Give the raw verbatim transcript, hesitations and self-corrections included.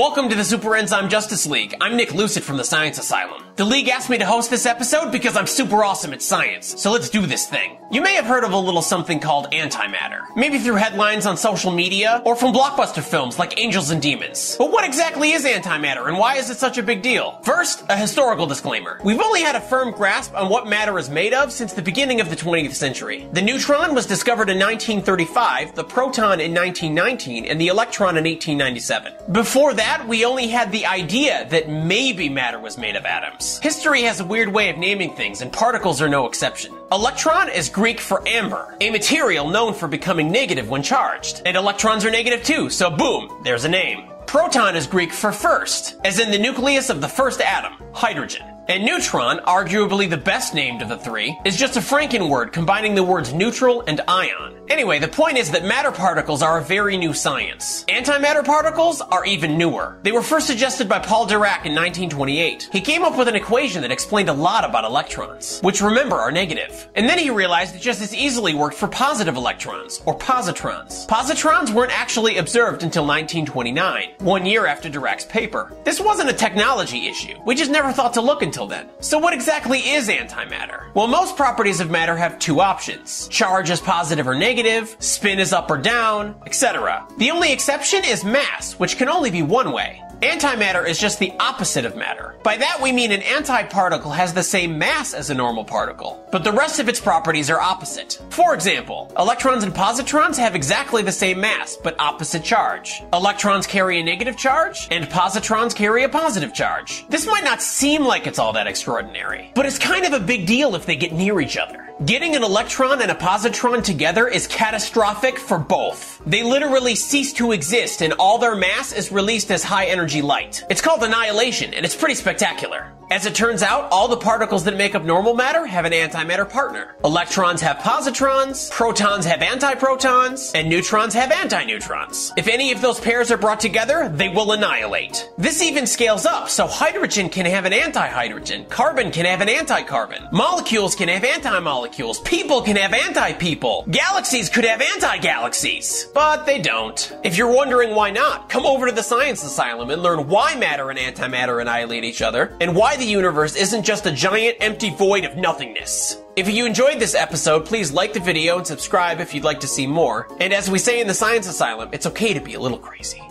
Welcome to the Super Enzyme Justice League. I'm Nick Lucid from the Science Asylum. The League asked me to host this episode because I'm super awesome at science, so let's do this thing. You may have heard of a little something called antimatter, maybe through headlines on social media or from blockbuster films like Angels and Demons. But what exactly is antimatter and why is it such a big deal? First, a historical disclaimer. We've only had a firm grasp on what matter is made of since the beginning of the twentieth century. The neutron was discovered in nineteen thirty-five, the proton in nineteen nineteen, and the electron in eighteen ninety-seven. Before that, we only had the idea that maybe matter was made of atoms. History has a weird way of naming things, and particles are no exception. Electron is Greek for amber, a material known for becoming negative when charged. And electrons are negative too, so boom, there's a name. Proton is Greek for first, as in the nucleus of the first atom, hydrogen. And neutron, arguably the best named of the three, is just a Franken word combining the words neutral and ion. Anyway, the point is that matter particles are a very new science. Antimatter particles are even newer. They were first suggested by Paul Dirac in nineteen twenty-eight. He came up with an equation that explained a lot about electrons, which remember are negative. And then he realized it just as easily worked for positive electrons, or positrons. Positrons weren't actually observed until nineteen twenty-nine, one year after Dirac's paper. This wasn't a technology issue. We just never thought to look into then. So what exactly is antimatter? Well, most properties of matter have two options. Charge is positive or negative, spin is up or down, et cetera. The only exception is mass, which can only be one way. Antimatter is just the opposite of matter. By that we mean an antiparticle has the same mass as a normal particle, but the rest of its properties are opposite. For example, electrons and positrons have exactly the same mass, but opposite charge. Electrons carry a negative charge, and positrons carry a positive charge. This might not seem like it's all that extraordinary, but it's kind of a big deal if they get near each other. Getting an electron and a positron together is catastrophic for both. They literally cease to exist and all their mass is released as high energy light. It's called annihilation and it's pretty spectacular. As it turns out, all the particles that make up normal matter have an antimatter partner. Electrons have positrons, protons have antiprotons, and neutrons have antineutrons. If any of those pairs are brought together, they will annihilate. This even scales up, so hydrogen can have an anti-hydrogen, carbon can have an anti-carbon, molecules can have anti-molecules, people can have anti-people, galaxies could have anti-galaxies. But they don't. If you're wondering why not, come over to the Science Asylum and learn why matter and antimatter annihilate each other, and why the universe isn't just a giant empty void of nothingness. If you enjoyed this episode, please like the video and subscribe if you'd like to see more. And as we say in the Science Asylum, it's okay to be a little crazy.